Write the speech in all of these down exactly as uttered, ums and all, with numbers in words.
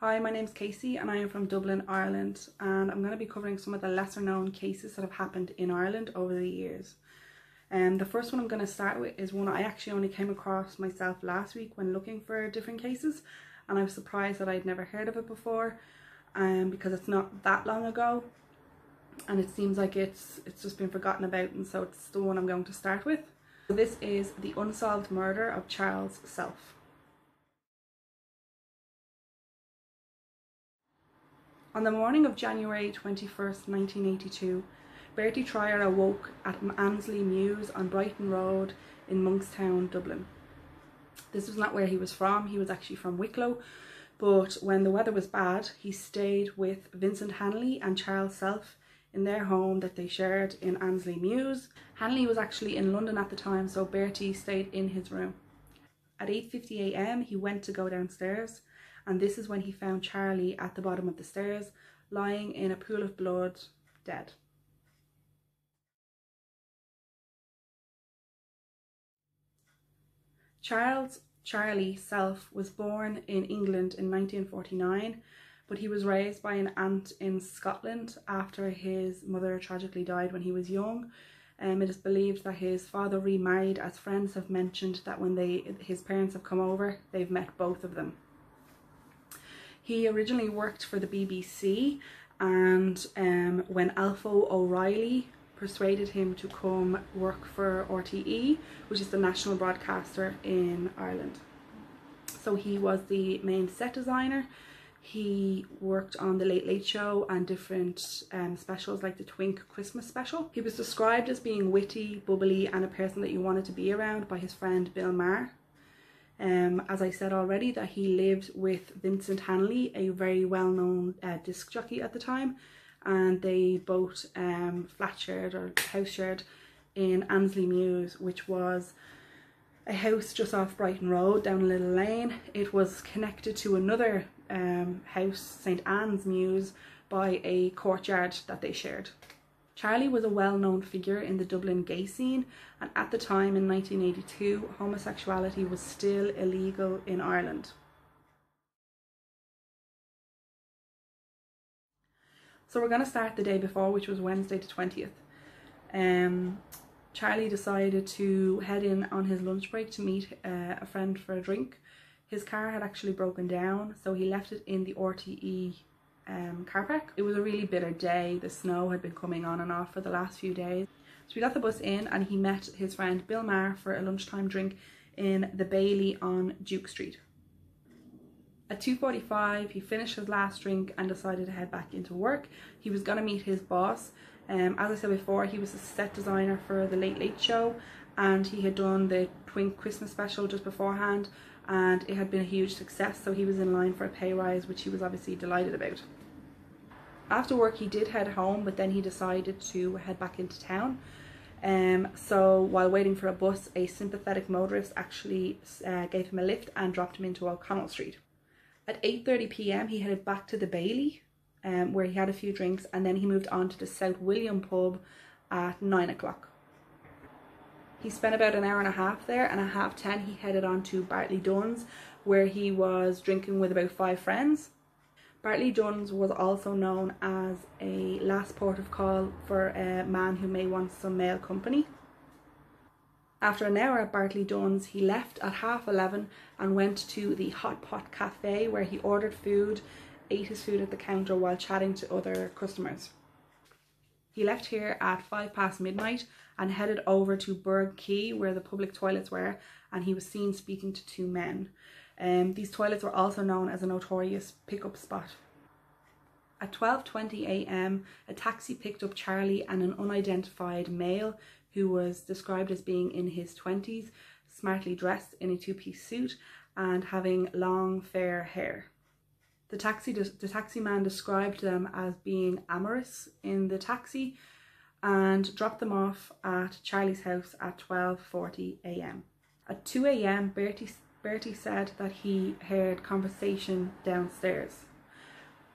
Hi, my name's Casey and I am from Dublin, Ireland, and I'm going to be covering some of the lesser known cases that have happened in Ireland over the years. And um, the first one I'm going to start with is one I actually only came across myself last week when looking for different cases, and I was surprised that I'd never heard of it before, um, because it's not that long ago and it seems like it's it's just been forgotten about, and so it's the one I'm going to start with. So this is the unsolved murder of Charles Self. On the morning of January twenty-first, nineteen eighty-two, Bertie Traher awoke at Annesley Mews on Brighton Road in Monkstown, Dublin. This was not where he was from. He was actually from Wicklow, but when the weather was bad, he stayed with Vincent Hanley and Charles Self in their home that they shared in Annesley Mews. Hanley was actually in London at the time, so Bertie stayed in his room. At eight fifty a m, he went to go downstairs, and this is when he found Charlie at the bottom of the stairs, lying in a pool of blood, dead. Charles Charlie Self was born in England in nineteen forty-nine, but he was raised by an aunt in Scotland after his mother tragically died when he was young. Um, it is believed that his father remarried, as friends have mentioned that when they his parents have come over, they've met both of them. He originally worked for the B B C, and um, when Alpha O'Reilly persuaded him to come work for R T E, which is the national broadcaster in Ireland. So he was the main set designer. He worked on The Late Late Show and different um, specials like the Twink Christmas special. He was described as being witty, bubbly, and a person that you wanted to be around by his friend Bill Maher. Um, as I said already, that he lived with Vincent Hanley, a very well-known uh, disc jockey at the time, and they both um, flat shared or house shared in Annesley Mews, which was a house just off Brighton Road, down a little lane. It was connected to another um, house, Saint Anne's Mews, by a courtyard that they shared. Charlie was a well-known figure in the Dublin gay scene, and at the time in nineteen eighty-two, homosexuality was still illegal in Ireland. So we're going to start the day before, which was Wednesday the twentieth. Um, Charlie decided to head in on his lunch break to meet uh, a friend for a drink. His car had actually broken down, so he left it in the R T E Um, car park. It was a really bitter day. The snow had been coming on and off for the last few days. So we got the bus in and he met his friend Bill Maher for a lunchtime drink in The Bailey on Duke Street. At two forty-five, he finished his last drink and decided to head back into work. He was going to meet his boss. Um, as I said before, he was a set designer for The Late Late Show, and he had done the Twink Christmas special just beforehand, and it had been a huge success, so he was in line for a pay rise, which he was obviously delighted about. After work he did head home, but then he decided to head back into town. Um, so while waiting for a bus, a sympathetic motorist actually uh, gave him a lift and dropped him into O'Connell Street. At eight thirty p m he headed back to the Bailey, um, where he had a few drinks, and then he moved on to the South William pub at nine o'clock. He spent about an hour and a half there, and at half ten he headed on to Bartley Dunne's, where he was drinking with about five friends. Bartley Dunne's was also known as a last port of call for a man who may want some male company. After an hour at Bartley Dunne's, he left at half eleven and went to the Hot Pot Cafe, where he ordered food, ate his food at the counter while chatting to other customers. He left here at five past midnight and headed over to Burgh Quay, where the public toilets were, and he was seen speaking to two men. Um, these toilets were also known as a notorious pickup spot. At twelve twenty a m, a taxi picked up Charlie and an unidentified male who was described as being in his twenties, smartly dressed in a two-piece suit and having long, fair hair. The taxi, the taxi man described them as being amorous in the taxi and dropped them off at Charlie's house at twelve forty a m At two a m, Bertie, Bertie said that he heard conversation downstairs.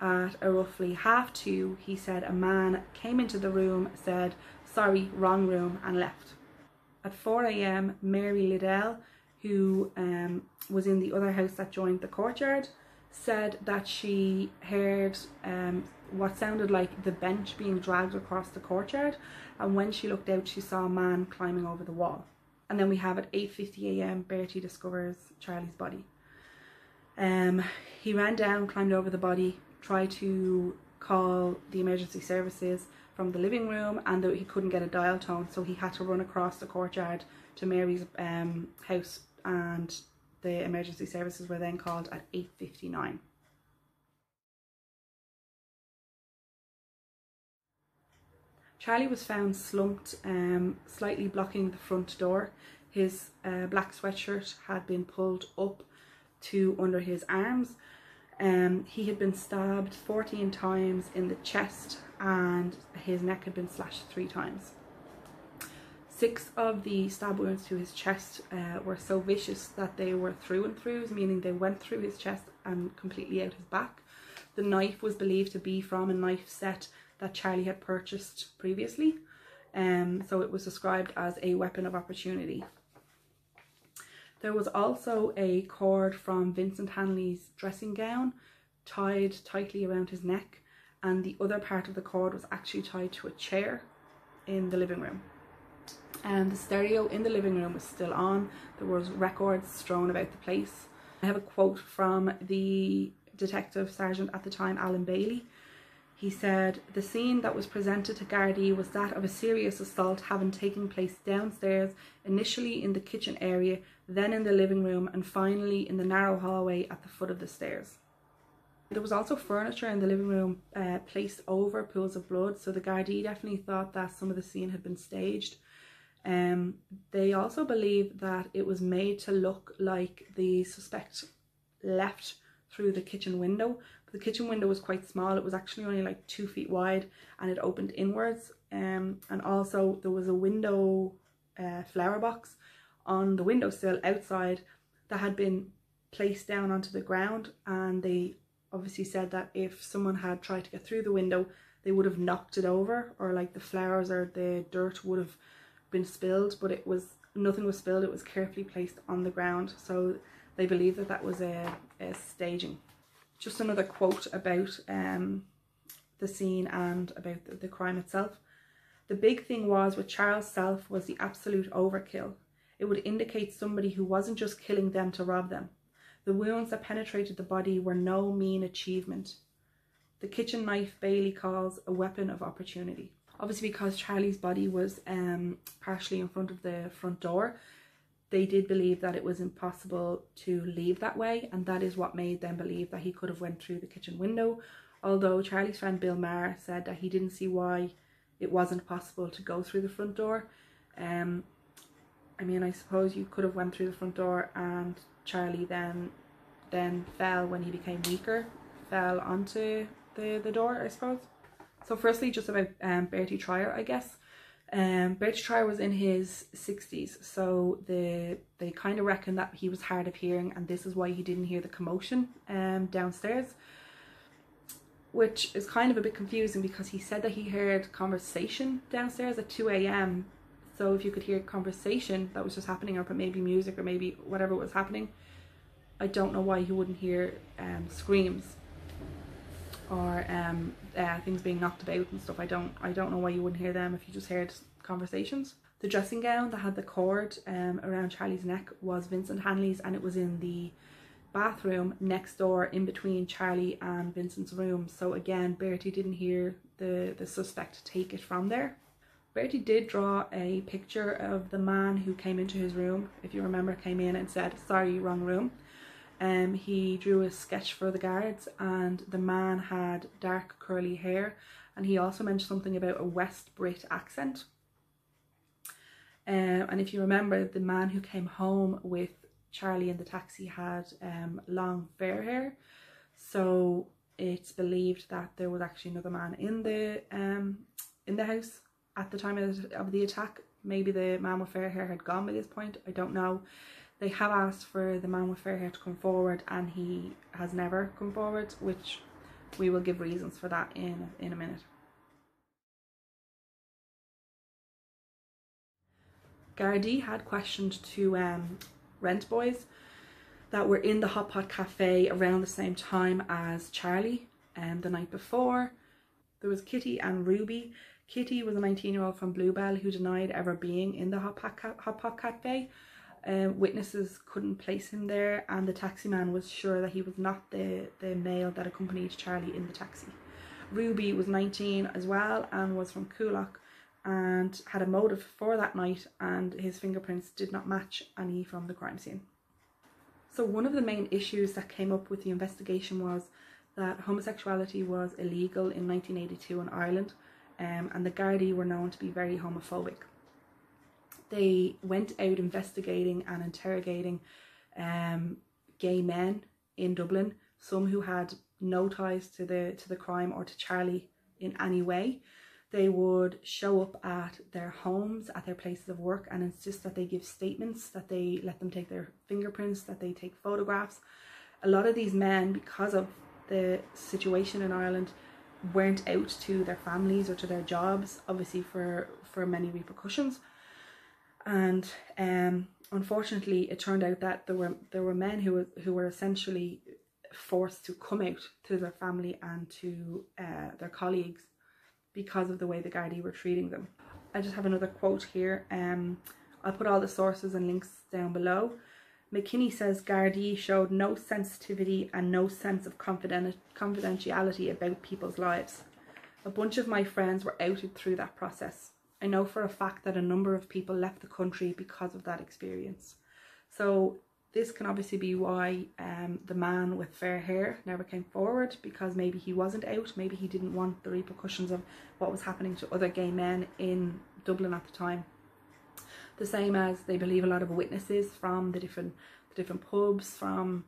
At a roughly half two, he said a man came into the room, said, "Sorry, wrong room," and left. At four a m, Mary Liddell, who um, was in the other house that joined the courtyard, said that she heard um, what sounded like the bench being dragged across the courtyard, and when she looked out she saw a man climbing over the wall. And then we have at eight fifty a m Bertie discovers Charlie's body. Um, he ran down, climbed over the body, tried to call the emergency services from the living room, and the, he couldn't get a dial tone, so he had to run across the courtyard to Mary's um, house, and the emergency services were then called at eight fifty-nine. Charlie was found slumped, um, slightly blocking the front door. His uh, black sweatshirt had been pulled up to under his arms. Um, he had been stabbed fourteen times in the chest, and his neck had been slashed three times. Six of the stab wounds to his chest uh, were so vicious that they were through and throughs, meaning they went through his chest and completely out his back. The knife was believed to be from a knife set that Charlie had purchased previously, um, so it was described as a weapon of opportunity. There was also a cord from Vincent Hanley's dressing gown tied tightly around his neck, and the other part of the cord was actually tied to a chair in the living room. And the stereo in the living room was still on. There was records strewn about the place. I have a quote from the detective sergeant at the time, Alan Bailey. He said, "The scene that was presented to Gardaí was that of a serious assault having taken place downstairs, initially in the kitchen area, then in the living room, and finally in the narrow hallway at the foot of the stairs." There was also furniture in the living room uh, placed over pools of blood, so the Gardaí definitely thought that some of the scene had been staged. Um, they also believed that it was made to look like the suspect left through the kitchen window. The kitchen window was quite small. It was actually only like two feet wide, and it opened inwards. Um, and also there was a window uh, flower box on the windowsill outside that had been placed down onto the ground, and they obviously said that if someone had tried to get through the window, they would have knocked it over, or like the flowers or the dirt would have been spilled, but it was nothing was spilled. It was carefully placed on the ground, so they believe that that was a, a staging. Just another quote about um, the scene and about the, the crime itself. "The big thing was with Charles Self was the absolute overkill. It would indicate somebody who wasn't just killing them to rob them. The wounds that penetrated the body were no mean achievement. The kitchen knife Bailey calls a weapon of opportunity." Obviously, because Charlie's body was um, partially in front of the front door, they did believe that it was impossible to leave that way, and that is what made them believe that he could have went through the kitchen window, although Charlie's friend Bill Maher said that he didn't see why it wasn't possible to go through the front door. Um, I mean, I suppose you could have went through the front door, and Charlie then then fell when he became weaker, fell onto the, the door, I suppose. So firstly, just about um, Bertie Traher, I guess. Um, Bertie Traher was in his sixties, so the, they kind of reckon that he was hard of hearing, and this is why he didn't hear the commotion um, downstairs, which is kind of a bit confusing because he said that he heard conversation downstairs at two a m So if you could hear conversation that was just happening, or maybe music, or maybe whatever was happening, I don't know why he wouldn't hear um, screams or um uh, things being knocked about and stuff. I don't I don't know why you wouldn't hear them if you just heard conversations. The dressing gown that had the cord um around Charlie's neck was Vincent Hanley's, and it was in the bathroom next door in between Charlie and Vincent's room. So again, Bertie didn't hear the the suspect take it from there. Bertie did draw a picture of the man who came into his room, if you remember, came in and said, "Sorry, wrong room." Um, he drew a sketch for the guards, and the man had dark curly hair, and he also mentioned something about a West Brit accent. Um, and if you remember, the man who came home with Charlie in the taxi had um, long fair hair, so it's believed that there was actually another man in the um, in the house at the time of the, of the attack. Maybe the man with fair hair had gone by this point, I don't know. They have asked for the man with fair hair to come forward, and he has never come forward, which we will give reasons for that in, in a minute. Gardaí had questioned two um, rent boys that were in the Hot Pot Cafe around the same time as Charlie, and um, the night before. There was Kitty and Ruby. Kitty was a nineteen year old from Bluebell who denied ever being in the Hot Pot, Ca Hot Pot Cafe. Um, witnesses couldn't place him there, and the taxi man was sure that he was not the, the male that accompanied Charlie in the taxi. Ruby was nineteen as well and was from Coolock and had a motive for that night, and his fingerprints did not match any from the crime scene. So one of the main issues that came up with the investigation was that homosexuality was illegal in nineteen eighty-two in Ireland, um, and the Gardaí were known to be very homophobic. They went out investigating and interrogating um, gay men in Dublin, some who had no ties to the to the crime or to Charlie in any way. They would show up at their homes, at their places of work, and insist that they give statements, that they let them take their fingerprints, that they take photographs. A lot of these men, because of the situation in Ireland, weren't out to their families or to their jobs, obviously for, for many repercussions. And um, unfortunately, it turned out that there were there were men who were, who were essentially forced to come out to their family and to uh, their colleagues because of the way the Gardaí were treating them. I just have another quote here. Um, I'll put all the sources and links down below. McKinney says Gardaí showed no sensitivity and no sense of confident confidentiality about people's lives. A bunch of my friends were outed through that process. I know for a fact that a number of people left the country because of that experience. So this can obviously be why um, the man with fair hair never came forward, because maybe he wasn't out, maybe he didn't want the repercussions of what was happening to other gay men in Dublin at the time. The same as they believe a lot of witnesses from the different the different pubs, from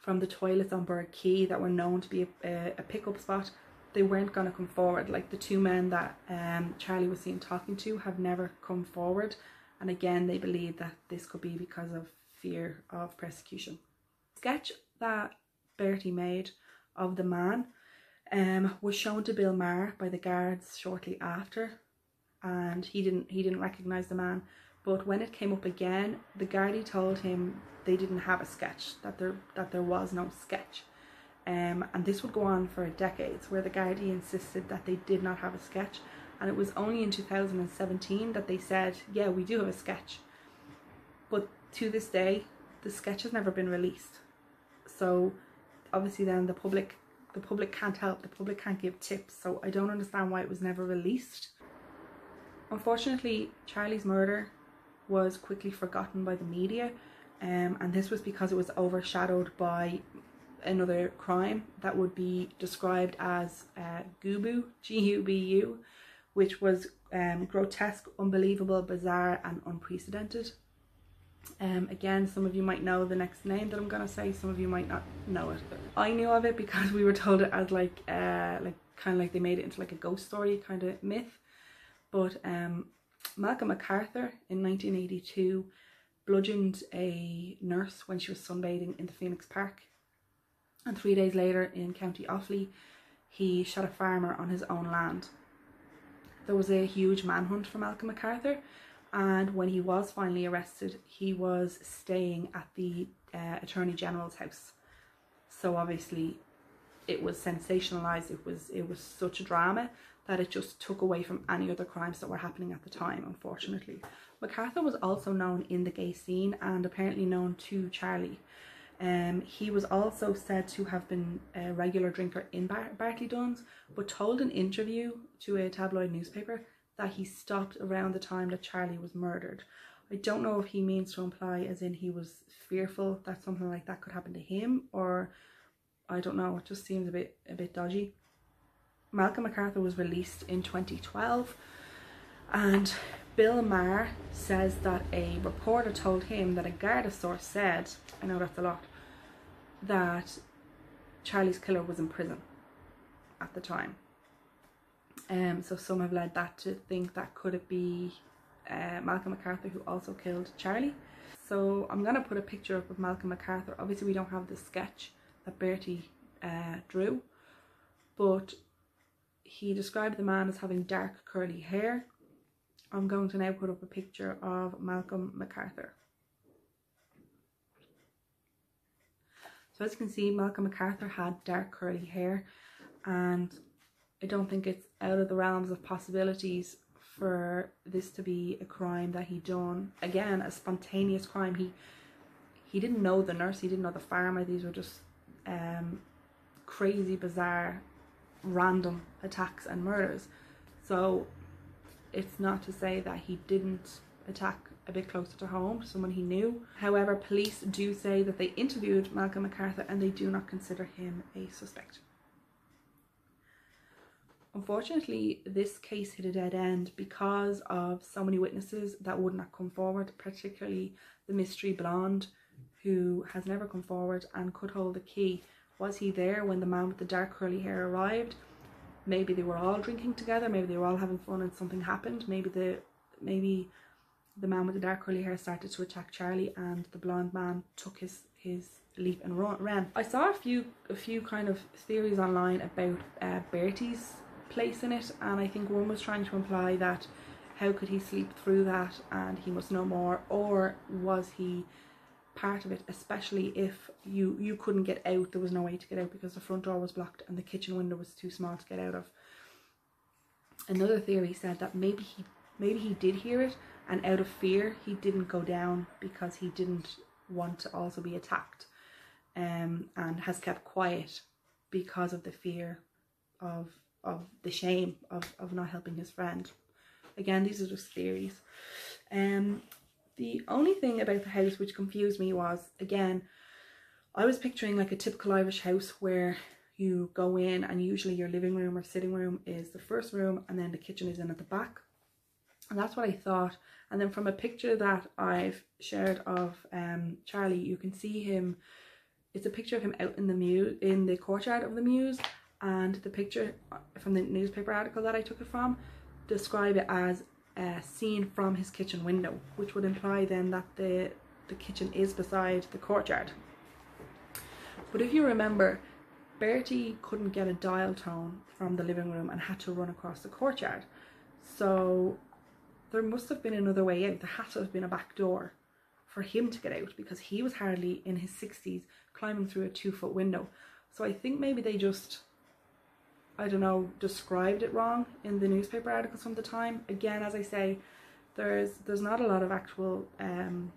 from the toilets on Burgh Quay that were known to be a, a, a pickup spot. They weren't going to come forward. Like the two men that um, Charlie was seen talking to have never come forward, and again they believe that this could be because of fear of persecution. The sketch that Bertie made of the man um, was shown to Bill Maher by the guards shortly after, and he didn't he didn't recognise the man, but when it came up again, the Gardaí told him they didn't have a sketch, that there, that there was no sketch. Um, and this would go on for decades, where the Gardaí insisted that they did not have a sketch, and it was only in two thousand seventeen that they said, yeah, we do have a sketch. But to this day, the sketch has never been released. So obviously then the public the public can't help, the public can't give tips, so I don't understand why it was never released. Unfortunately, Charlie's murder was quickly forgotten by the media, um, and this was because it was overshadowed by another crime that would be described as uh, Gubu, G U B U, which was um, grotesque, unbelievable, bizarre and unprecedented. Um, again, some of you might know the next name that I'm going to say, some of you might not know it. I knew of it because we were told it as like, uh, like kind of like they made it into like a ghost story kind of myth. But um, Malcolm MacArthur in nineteen eighty-two bludgeoned a nurse when she was sunbathing in the Phoenix Park. And three days later in County Offaly, he shot a farmer on his own land. There was a huge manhunt for Malcolm MacArthur, and when he was finally arrested, he was staying at the uh, Attorney General's house. So obviously it was sensationalised, it was, it was such a drama that it just took away from any other crimes that were happening at the time, unfortunately. MacArthur was also known in the gay scene and apparently known to Charlie. Um, he was also said to have been a regular drinker in Bar Bartley Dunne's, but told an interview to a tabloid newspaper that he stopped around the time that Charlie was murdered. I don't know if he means to imply as in he was fearful that something like that could happen to him, or I don't know, it just seems a bit, a bit dodgy. Malcolm MacArthur was released in twenty twelve, and Bill Maher says that a reporter told him that a Garda source said, I know that's a lot, that Charlie's killer was in prison at the time. Um, so some have led that to think that could it be uh, Malcolm MacArthur who also killed Charlie. So I'm going to put a picture up of Malcolm MacArthur. Obviously we don't have the sketch that Bertie uh, drew, but he described the man as having dark curly hair. I'm going to now put up a picture of Malcolm MacArthur. So as you can see, Malcolm MacArthur had dark curly hair, and I don't think it's out of the realms of possibilities for this to be a crime that he done. Again, a spontaneous crime. He he didn't know the nurse, he didn't know the farmer. These were just um, crazy, bizarre, random attacks and murders. So it's not to say that he didn't attack a bit closer to home, someone he knew. However, police do say that they interviewed Malcolm MacArthur and they do not consider him a suspect. Unfortunately, this case hit a dead end because of so many witnesses that would not come forward, particularly the mystery blonde who has never come forward and could hold the key. Was he there when the man with the dark curly hair arrived? Maybe they were all drinking together, maybe they were all having fun and something happened. Maybe the maybe the man with the dark curly hair started to attack Charlie and the blonde man took his his leap and ran. I saw a few a few kind of theories online about uh, Bertie's place in it, and I think one was trying to imply that how could he sleep through that and he must know more, or was he part of it, especially if you you couldn't get out. There was no way to get out because the front door was blocked and the kitchen window was too small to get out of. Another theory said that maybe he maybe he did hear it, and out of fear he didn't go down because he didn't want to also be attacked, um and has kept quiet because of the fear of of the shame of, of not helping his friend. Again, these are just theories. Um, the only thing about the house which confused me was, again, I was picturing like a typical Irish house where you go in and usually your living room or sitting room is the first room and then the kitchen is in at the back. And that's what I thought. And then from a picture that I've shared of um, Charlie, you can see him, it's a picture of him out in the mews, in the courtyard of the mews. And the picture from the newspaper article that I took it from describe it as a scene from his kitchen window, which would imply then that the, the kitchen is beside the courtyard. But if you remember, Bertie couldn't get a dial tone from the living room and had to run across the courtyard. So there must have been another way out. There had to have been a back door for him to get out because he was hardly in his sixties climbing through a two foot window. So I think maybe they just... I don't know, described it wrong in the newspaper articles from the time. Again, as I say, there's there's not a lot of actual um,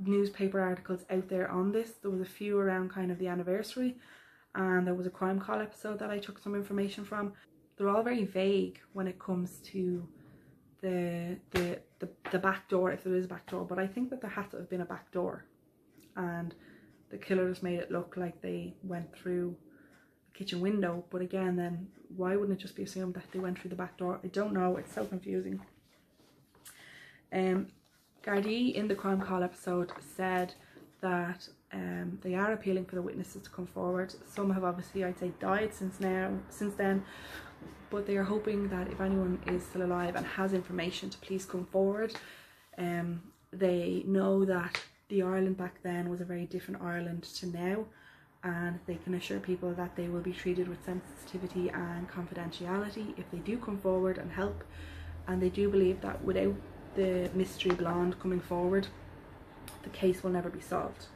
newspaper articles out there on this. There was a few around kind of the anniversary, and there was a Crime Call episode that I took some information from. They're all very vague when it comes to the the the, the back door, if there is a back door, but I think that there had to have been a back door, and the killers made it look like they went through kitchen window. But again, then why wouldn't it just be assumed that they went through the back door? I don't know, it's so confusing. um Gardai in the Crime Call episode said that um they are appealing for the witnesses to come forward. Some have obviously, I'd say, died since now since then, but they are hoping that if anyone is still alive and has information to please come forward. Um they know that the Ireland back then was a very different Ireland to now, and they can assure people that they will be treated with sensitivity and confidentiality if they do come forward and help. And they do believe that without the mystery blonde coming forward, the case will never be solved.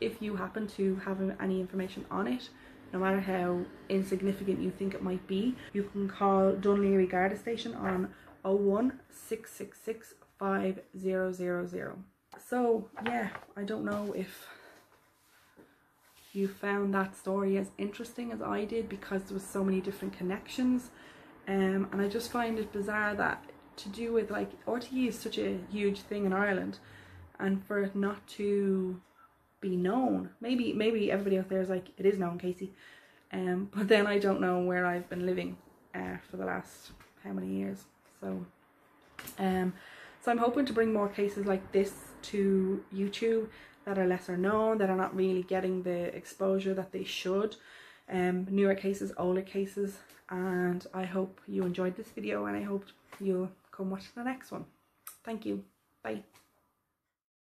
If you happen to have any information on it, no matter how insignificant you think it might be, you can call Dun Laoghaire Garda Station on oh one, six six six, five thousand. So yeah, I don't know if you found that story as interesting as I did, because there was so many different connections. Um, and I just find it bizarre that to do with, like, R T E is such a huge thing in Ireland, and for it not to be known. Maybe maybe everybody out there is like, it is known, Casey. Um, but then I don't know where I've been living uh, for the last how many years. So, um, so I'm hoping to bring more cases like this to YouTube that are lesser known, that are not really getting the exposure that they should. Um, newer cases, older cases, and I hope you enjoyed this video, and I hope you'll come watch the next one. Thank you. Bye.